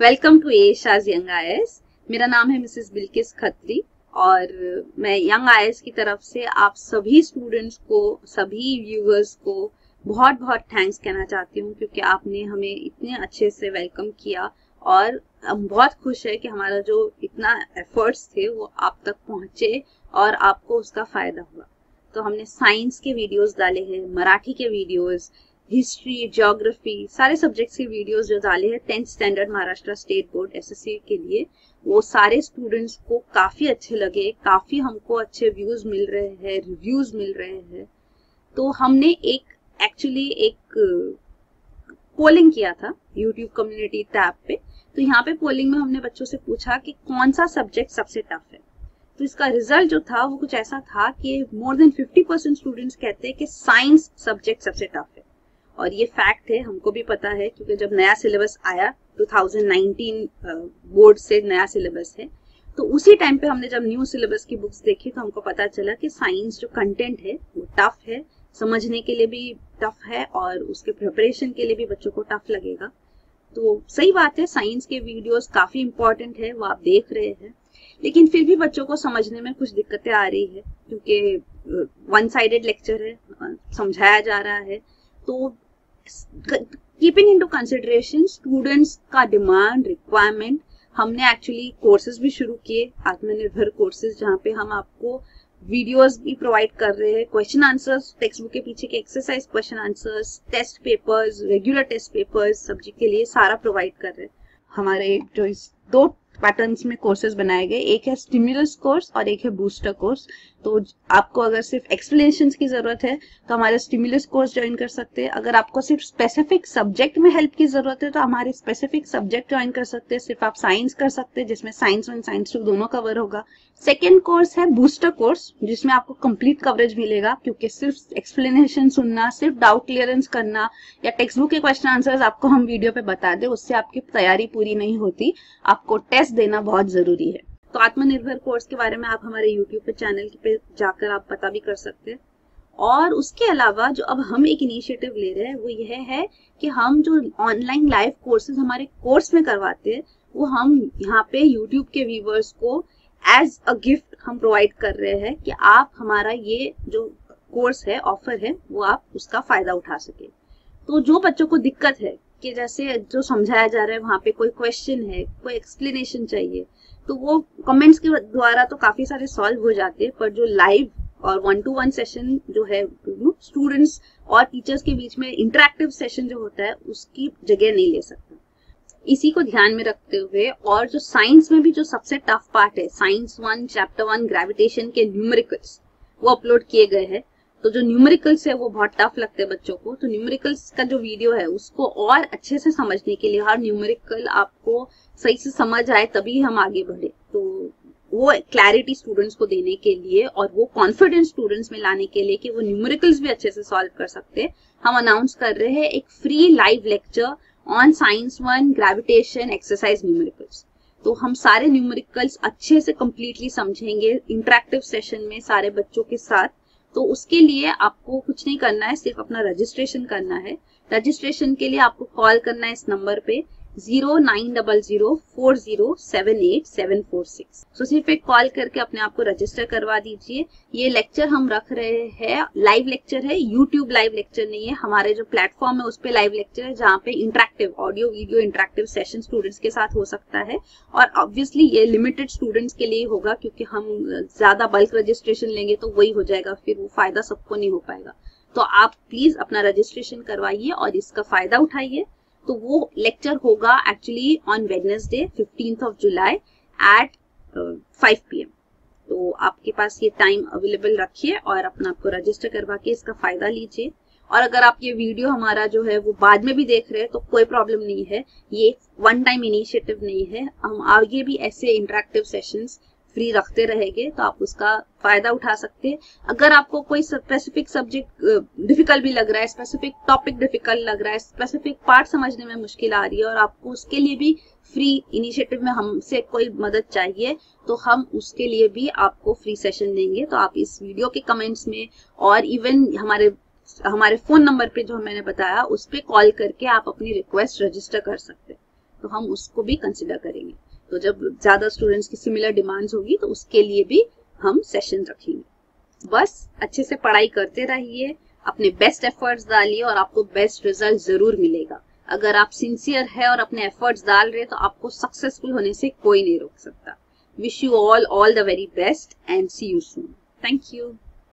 Welcome to एशाज young आयर्स। मेरा नाम है मिसेस बिल्किस खत्री और मैं यंग आयर्स की तरफ से आप सभी स्टूडेंट्स को, सभी व्यूअर्स को बहुत बहुत थैंक्स कहना चाहती हूँ, क्योंकि आपने हमें इतने अच्छे से वेलकम किया और हम बहुत खुश है कि हमारा जो इतना एफर्ट्स थे वो आप तक पहुँचे और आपको उसका फायदा हुआ। तो हमने साइंस के वीडियोस डाले हैं, मराठी के वीडियोस, हिस्ट्री, ज्योग्राफी, सारे सब्जेक्ट्स के वीडियोस जो डाले हैं 10th standard Maharashtra state board SSC के लिए, वो सारे स्टूडेंट्स को काफ़ी अच्छे लगे, काफ़ी हमको अच्छे व्यूज मिल रहे हैं, रिव्यूज मिल रहे हैं। तो हमने एक्चुअली एक पोलिंग किया था यूट्यूब कम्युनिटी टैब पे। तो यहाँ पे पोलिंग में हमने बच्चों से पूछा कि कौन सा सब्जेक्ट सबसे टफ है। तो इसका रिजल्ट जो था वो कुछ ऐसा था कि मोर देन 50% स्टूडेंट्स कहते हैं कि साइंस सब्जेक्ट सबसे टफ है। और ये फैक्ट है, हमको भी पता है, क्योंकि जब नया सिलेबस आया 2019 बोर्ड से नया सिलेबस है, तो उसी टाइम पे हमने जब न्यू सिलेबस की बुक्स देखी तो हमको पता चला कि साइंस जो कंटेंट है वो टफ है, समझने के लिए भी टफ है और उसके प्रिपरेशन के लिए भी बच्चों को टफ लगेगा। तो सही बात है, साइंस के वीडियोस काफ़ी इम्पॉर्टेंट है, वो आप देख रहे हैं, लेकिन फिर भी बच्चों को समझने में कुछ दिक्कतें आ रही है, क्योंकि वन साइडेड लेक्चर है, समझाया जा रहा है। तो keeping into consideration students का डिमांड, रिक्वायरमेंट, हमने एक्चुअली कोर्सेज भी शुरू किए, आत्मनिर्भर कोर्सेज, जहाँ पे हम आपको वीडियोस भी प्रोवाइड कर रहे हैं, क्वेश्चन आंसर्स, टेक्स्ट बुक के पीछे के exercise question answers, test papers, regular test papers subject के लिए सारा प्रोवाइड कर रहे हैं। हमारे जो इस दो पैटर्न्स में कोर्सेज बनाए गए, एक है स्टिमुलस कोर्स और एक है बूस्टर कोर्स। तो आपको अगर सिर्फ एक्सप्लेनेशंस की जरूरत है तो हमारे स्टिमुलस कोर्स ज्वाइन कर सकते हैं। अगर आपको सिर्फ स्पेसिफिक सब्जेक्ट में हेल्प की जरूरत है तो हमारे स्पेसिफिक सब्जेक्ट ज्वाइन कर सकते हैं, सिर्फ आप साइंस कर सकते हैं, जिसमें साइंस 1 साइंस 2 दोनों कवर होगा। सेकेंड कोर्स है बूस्टर कोर्स, जिसमें आपको कंप्लीट कवरेज मिलेगा, क्योंकि सिर्फ एक्सप्लेनेशन सुनना, सिर्फ डाउट क्लियरेंस करना या टेक्स्ट बुक के क्वेश्चन आंसर्स आपको हम वीडियो पे बता दें, उससे आपकी तैयारी पूरी नहीं होती, आपको टेस्ट देना बहुत जरूरी है। तो आत्मनिर्भर कोर्स के बारे में आप हमारे यूट्यूब पे चैनल पे जाकर आप पता भी कर सकते हैं। और उसके अलावा जो अब हम एक इनिशिएटिव ले रहे हैं वो यह है कि हम जो ऑनलाइन लाइव कोर्सेज हमारे कोर्स में करवाते हैं वो हम यहाँ पे यूट्यूब के व्यूवर्स को एज अ गिफ्ट हम प्रोवाइड कर रहे हैं कि आप हमारा ये जो कोर्स है, ऑफर है, वो आप उसका फायदा उठा सके। तो जो बच्चों को दिक्कत है कि जैसे जो समझाया जा रहा है वहाँ पे कोई क्वेश्चन है, कोई एक्सप्लेनेशन चाहिए, तो वो कमेंट्स के द्वारा तो काफी सारे सॉल्व हो जाते हैं, पर जो लाइव और 1-to-1 सेशन जो है स्टूडेंट्स और टीचर्स के बीच में इंटरेक्टिव सेशन जो होता है उसकी जगह नहीं ले सकता। इसी को ध्यान में रखते हुए और जो साइंस में भी जो सबसे टफ पार्ट है, साइंस 1 चैप्टर 1 ग्रेविटेशन के न्यूमेरिकल्स, वो अपलोड किए गए हैं। तो जो न्यूमेरिकल्स है वो बहुत टफ लगते हैं बच्चों को, तो न्यूमेरिकल्स का जो वीडियो है उसको और अच्छे से समझने के लिए, हर न्यूमेरिकल आपको सही से समझ आए तभी हम आगे बढ़े, तो वो क्लैरिटी स्टूडेंट्स को देने के लिए और वो कॉन्फिडेंस स्टूडेंट्स में लाने के लिए कि वो न्यूमेरिकल्स भी अच्छे से सॉल्व कर सकते हैं, हम अनाउंस कर रहे हैं एक free live lecture on science 1 gravitation exercise numericals. तो हम सारे न्यूमेरिकल्स अच्छे से कम्प्लीटली समझेंगे इंटरेक्टिव सेशन में सारे बच्चों के साथ। तो उसके लिए आपको कुछ नहीं करना है, सिर्फ अपना रजिस्ट्रेशन करना है। रजिस्ट्रेशन के लिए आपको कॉल करना है इस नंबर पे 0900407874 6। तो सिर्फ एक कॉल करके अपने आप को रजिस्टर करवा दीजिए। ये लेक्चर हम रख रहे हैं, लाइव लेक्चर है, यूट्यूब लाइव लेक्चर नहीं है, हमारे जो प्लेटफॉर्म है उस पे लाइव लेक्चर है, जहाँ पे interactive audio video interactive session students के साथ हो सकता है। और ऑब्वियसली ये लिमिटेड स्टूडेंट्स के लिए होगा, क्योंकि हम ज्यादा बल्क रजिस्ट्रेशन लेंगे तो वही हो जाएगा, फिर वो फायदा सबको नहीं हो पाएगा। तो आप प्लीज अपना रजिस्ट्रेशन करवाइए और इसका फायदा उठाइए। तो वो लेक्चर होगा actually on Wednesday 15 July at 5 PM। तो आपके पास ये टाइम अवेलेबल रखिए और अपना आपको रजिस्टर करवा के इसका फायदा लीजिए। और अगर आप ये वीडियो हमारा जो है वो बाद में भी देख रहे हैं तो कोई प्रॉब्लम नहीं है, ये वन टाइम इनिशिएटिव नहीं है, हम आगे भी ऐसे इंटरेक्टिव सेशंस फ्री रखते रहेंगे, तो आप उसका फायदा उठा सकते हैं। अगर आपको कोई स्पेसिफिक सब्जेक्ट डिफिकल्ट भी लग रहा है, स्पेसिफिक टॉपिक डिफिकल्ट लग रहा है, स्पेसिफिक पार्ट समझने में मुश्किल आ रही है और आपको उसके लिए भी फ्री इनिशिएटिव में हमसे कोई मदद चाहिए, तो हम उसके लिए भी आपको फ्री सेशन देंगे। तो आप इस वीडियो के कमेंट्स में और इवन हमारे फोन नंबर पर जो मैंने बताया उस पर कॉल करके आप अपनी रिक्वेस्ट रजिस्टर कर सकते हैं। तो हम उसको भी कंसिडर करेंगे। तो जब ज्यादा स्टूडेंट्स की सिमिलर डिमांड्स होगी तो उसके लिए भी हम सेशन रखेंगे। बस अच्छे से पढ़ाई करते रहिए, अपने बेस्ट एफर्ट्स डालिए और आपको बेस्ट रिजल्ट जरूर मिलेगा। अगर आप सिंसियर है और अपने एफर्ट्स डाल रहे हैं तो आपको सक्सेसफुल होने से कोई नहीं रोक सकता। Wish you all the very best and see you soon. Thank you.